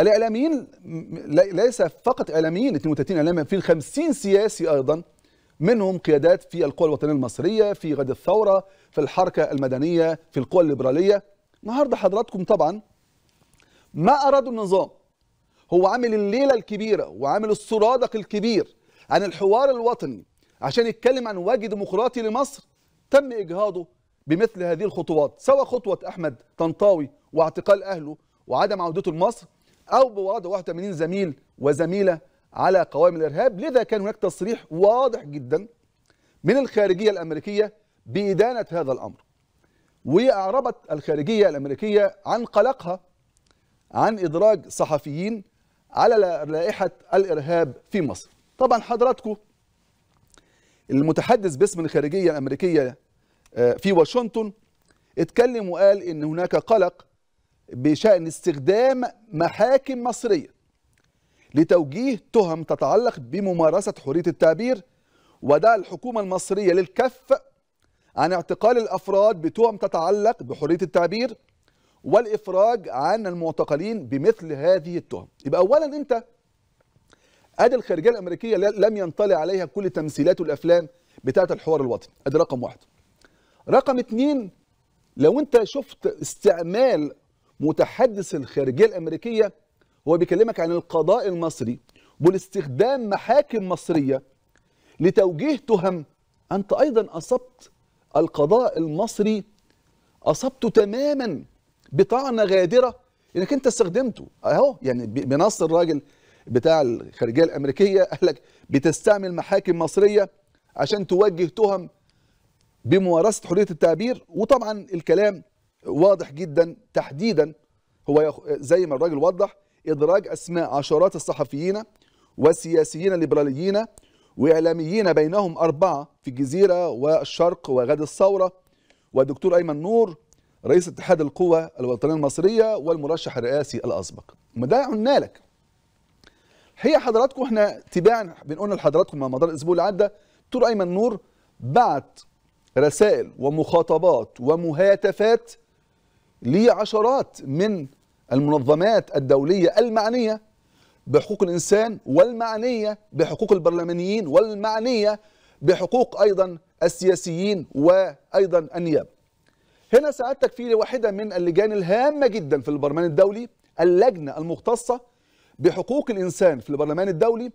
الاعلاميين ليس فقط اعلاميين، 32 اعلامي، في 50 سياسي ايضا، منهم قيادات في القوى الوطنيه المصريه، في غد الثوره، في الحركه المدنيه، في القوى الليبراليه. النهارده حضراتكم طبعا ما ارادوا النظام، هو عامل الليله الكبيره وعامل السرادق الكبير عن الحوار الوطني عشان يتكلم عن وجه ديمقراطي لمصر. تم اجهاضه بمثل هذه الخطوات، سواء خطوه احمد طنطاوي واعتقال اهله وعدم عودته لمصر، او بوضع 81 زميل وزميله على قوائم الارهاب. لذا كان هناك تصريح واضح جدا من الخارجيه الامريكيه بادانه هذا الامر. واعربت الخارجيه الامريكيه عن قلقها عن ادراج صحفيين على لائحه الارهاب في مصر. طبعا حضراتكم المتحدث باسم الخارجيه الامريكيه في واشنطن اتكلم وقال ان هناك قلق بشأن استخدام محاكم مصرية لتوجيه تهم تتعلق بممارسة حرية التعبير، ودعا الحكومة المصرية للكف عن اعتقال الأفراد بتهم تتعلق بحرية التعبير والإفراج عن المعتقلين بمثل هذه التهم. يبقى أولا أنت أدي الخارجية الأمريكية لم ينطلع عليها كل تمثيلات والأفلام بتاعة الحوار الوطني، أدي رقم واحد. رقم اتنين، لو أنت شفت استعمال متحدث الخارجية الأمريكية هو بيكلمك عن القضاء المصري والاستخدام محاكم مصرية لتوجيه تهم، أنت أيضا أصبت القضاء المصري، أصبته تماما بطعنة غادرة إنك أنت استخدمته. أهو يعني بنص الراجل بتاع الخارجية الأمريكية قال لك بتستعمل محاكم مصرية عشان توجه تهم بممارسة حرية التعبير. وطبعا الكلام واضح جدا، تحديدا هو زي ما الراجل وضح إدراج أسماء عشرات الصحفيين وسياسيين ليبراليين وإعلاميين، بينهم 4 في الجزيرة والشرق وغد الثورة، والدكتور أيمن نور رئيس اتحاد القوى الوطنية المصرية والمرشح الرئاسي الأسبق. وده قلنا لك هي حضراتكم، احنا تباعا بنقول لحضراتكم على مدار الأسبوع اللي عدى دكتور أيمن نور بعت رسائل ومخاطبات ومهاتفات لعشرات من المنظمات الدولية المعنية بحقوق الإنسان والمعنية بحقوق البرلمانيين والمعنية بحقوق أيضا السياسيين وأيضا النيابة. هنا سعادتك في واحدة من اللجان الهامة جدا في البرلمان الدولي، اللجنة المختصة بحقوق الإنسان في البرلمان الدولي،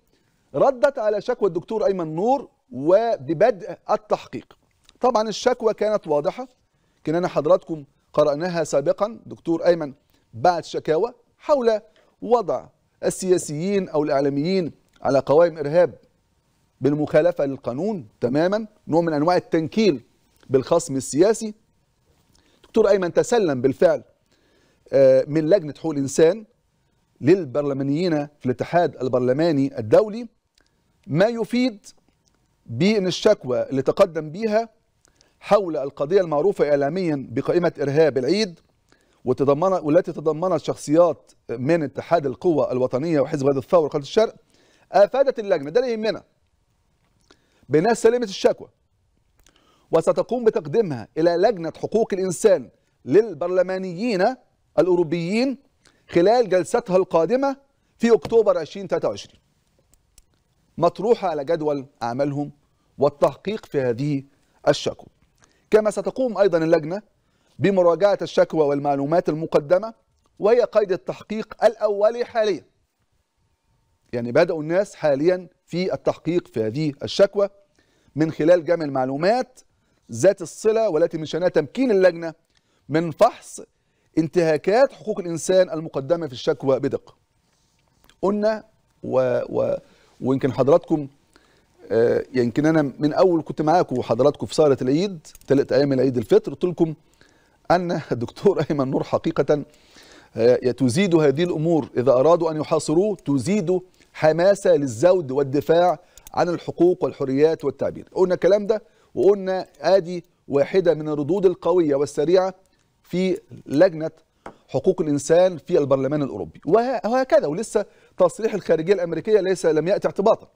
ردت على شكوى الدكتور أيمن نور وببدء التحقيق. طبعا الشكوى كانت واضحة، كنا حضراتكم قرأناها سابقا. دكتور أيمن بعت شكاوى حول وضع السياسيين أو الإعلاميين على قوائم إرهاب بالمخالفة للقانون تماما، نوع من أنواع التنكيل بالخصم السياسي. دكتور أيمن تسلم بالفعل من لجنة حقوق الإنسان للبرلمانيين في الاتحاد البرلماني الدولي، ما يفيد بأن الشكوى اللي تقدم بيها حول القضية المعروفة إعلاميا بقائمة إرهاب العيد، والتي تضمنت شخصيات من اتحاد القوى الوطنية وحزب غد الثورة وقناة الشرق، أفادت اللجنة ده اللي يهمنا بأنها سلمت الشكوى وستقوم بتقديمها إلى لجنة حقوق الإنسان للبرلمانيين الأوروبيين خلال جلستها القادمة في أكتوبر 2023، مطروحة على جدول أعمالهم والتحقيق في هذه الشكوى. كما ستقوم أيضا اللجنة بمراجعة الشكوى والمعلومات المقدمة، وهي قيد التحقيق الأولي حاليا، يعني بدأوا الناس حاليا في التحقيق في هذه الشكوى من خلال جمع المعلومات ذات الصلة والتي من شأنها تمكين اللجنة من فحص انتهاكات حقوق الإنسان المقدمة في الشكوى بدقة. قلنا ويمكن حضراتكم يمكن انا من اول كنت معاكم وحضراتكم في سهرة العيد 3 ايام العيد الفطر، قلت لكم ان الدكتور أيمن نور حقيقة تزيد هذه الامور اذا ارادوا ان يحاصروه، تزيد حماسة للزود والدفاع عن الحقوق والحريات والتعبير. قلنا الكلام ده وقلنا ادي واحدة من الردود القوية والسريعة في لجنة حقوق الانسان في البرلمان الاوروبي، وهكذا. ولسه تصريح الخارجية الامريكية لم ياتي اعتباطا،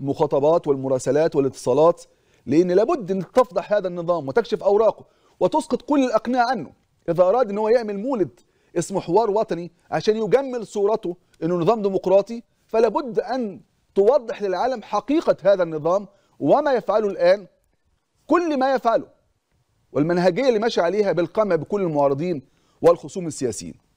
المخاطبات والمراسلات والاتصالات، لان لابد ان تفضح هذا النظام وتكشف اوراقه وتسقط كل الاقنعه عنه اذا اراد ان هو يعمل مولد اسمه حوار وطني عشان يجمل صورته انه نظام ديمقراطي، فلا بد ان توضح للعالم حقيقة هذا النظام وما يفعله الآن. كل ما يفعله والمنهجية اللي ماشي عليها بالقمع بكل المعارضين والخصوم السياسيين.